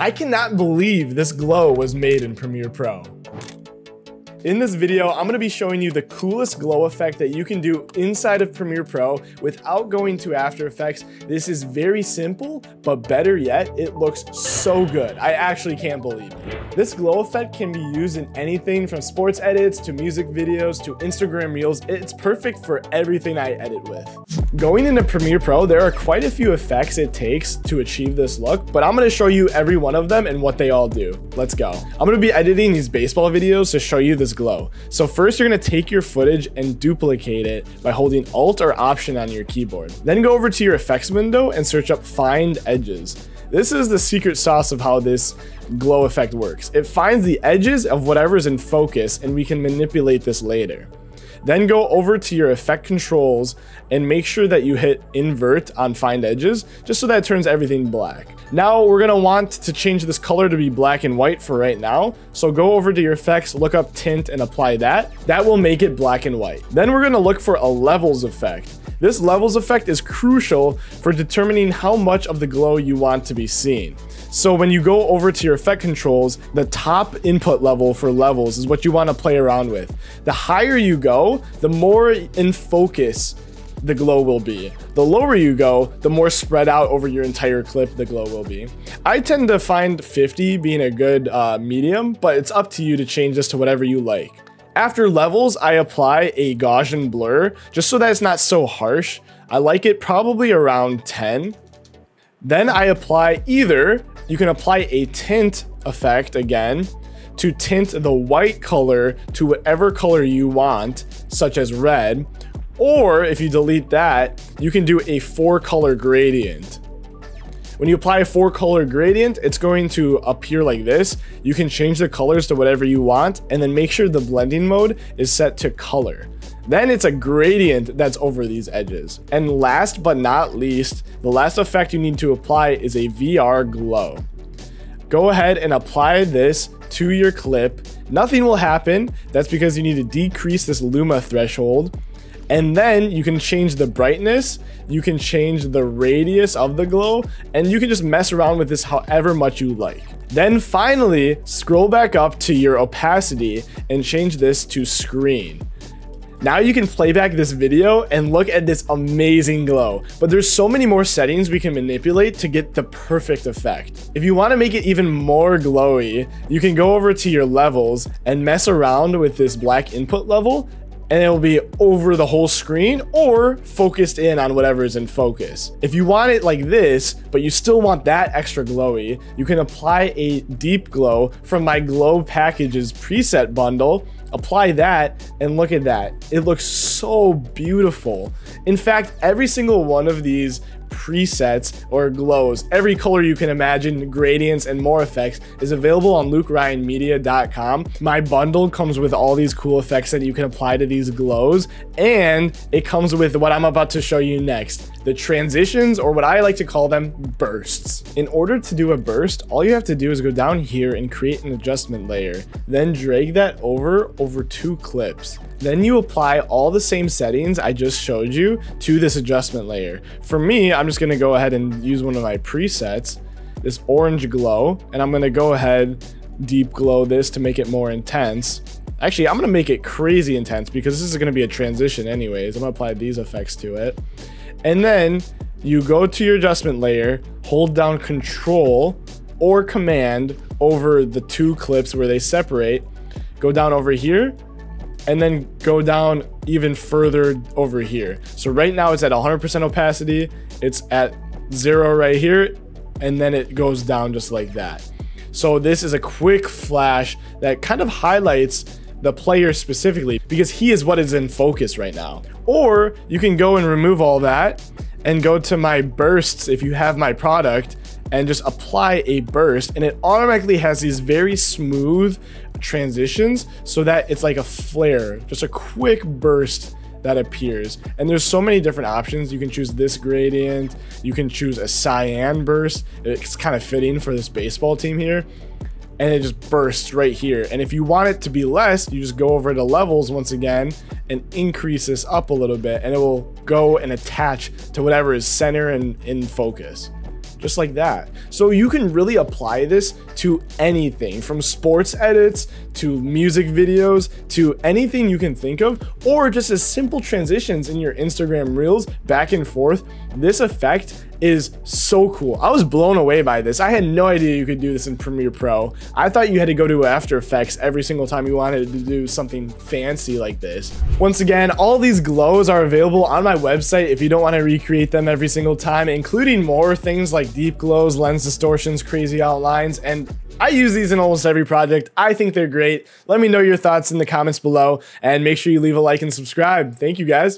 I cannot believe this glow was made in Premiere Pro. In this video, I'm gonna be showing you the coolest glow effect that you can do inside of Premiere Pro without going to After Effects. This is very simple, but better yet, it looks so good. I actually can't believe it. This glow effect can be used in anything from sports edits to music videos to Instagram Reels. It's perfect for everything I edit with. Going into Premiere Pro, there are quite a few effects it takes to achieve this look, but I'm gonna show you every one of them and what they all do. Let's go. I'm gonna be editing these baseball videos to show you this glow. So first you're going to take your footage and duplicate it by holding Alt or Option on your keyboard. Then go over to your effects window and search up Find Edges. This is the secret sauce of how this glow effect works. It finds the edges of whatever's in focus and we can manipulate this later. Then go over to your effect controls and make sure that you hit invert on find edges, just so that it turns everything black. Now we're gonna want to change this color to be black and white for right now. So go over to your effects, look up tint and apply that. That will make it black and white. Then we're gonna look for a levels effect. This levels effect is crucial for determining how much of the glow you want to be seen. So when you go over to your effect controls, the top input level for levels is what you want to play around with. The higher you go, the more in focus the glow will be. The lower you go, the more spread out over your entire clip the glow will be. I tend to find 50 being a good medium, but it's up to you to change this to whatever you like. After levels, I apply a Gaussian blur just so that it's not so harsh. I like it probably around 10. Then I apply you can apply a tint effect again to tint the white color to whatever color you want, such as red, or if you delete that, you can do a 4-color gradient. When you apply a 4-color gradient, it's going to appear like this. You can change the colors to whatever you want and then make sure the blending mode is set to color. Then it's a gradient that's over these edges. And last but not least, the last effect you need to apply is a VR glow. Go ahead and apply this to your clip. Nothing will happen. That's because you need to decrease this luma threshold. And then you can change the brightness, you can change the radius of the glow, and you can just mess around with this however much you like. Then finally, scroll back up to your opacity and change this to screen. Now you can play back this video and look at this amazing glow, but there's so many more settings we can manipulate to get the perfect effect. If you want to make it even more glowy, you can go over to your levels and mess around with this black input level, and it will be over the whole screen or focused in on whatever is in focus. If you want it like this, but you still want that extra glowy, you can apply a deep glow from my glow packages preset bundle, apply that, and look at that. It looks so beautiful. In fact, every single one of these presets or glows, every color you can imagine, gradients and more effects, is available on LukeRyanMedia.com. My bundle comes with all these cool effects that you can apply to these glows, and it comes with what I'm about to show you next, the transitions, or what I like to call them, bursts. In order to do a burst, all you have to do is go down here and create an adjustment layer, then drag that over 2 clips. Then you apply all the same settings I just showed you to this adjustment layer. For me, I'm just gonna go ahead and use one of my presets, this orange glow, and I'm gonna go ahead, deep glow this to make it more intense. Actually, I'm gonna make it crazy intense because this is gonna be a transition anyways. I'm gonna apply these effects to it. And then you go to your adjustment layer, hold down Control or Command over the 2 clips where they separate, go down over here, and then go down even further over here. So right now it's at 100% opacity, it's at 0 right here, and then it goes down just like that. So this is a quick flash that kind of highlights the player specifically because he is what is in focus right now. Or you can go and remove all that and go to my bursts if you have my product and just apply a burst, and it automatically has these very smooth transitions so that it's like a flare, just a quick burst that appears. And there's so many different options. You can choose this gradient, you can choose a cyan burst. It's kind of fitting for this baseball team here, and it just bursts right here. And if you want it to be less, you just go over to levels once again and increase this up a little bit, and it will go and attach to whatever is center and in focus. just like that. So you can really apply this to anything, from sports edits to music videos to anything you can think of, or just as simple transitions in your Instagram reels back and forth. This effect is so cool. I was blown away by this. I had no idea you could do this in Premiere Pro. I thought you had to go to After Effects every single time you wanted to do something fancy like this. Once again, all these glows are available on my website if you don't want to recreate them every single time, including more things like deep glows, lens distortions, crazy outlines, and I use these in almost every project. I think they're great. Let me know your thoughts in the comments below, and make sure you leave a like and subscribe. Thank you guys.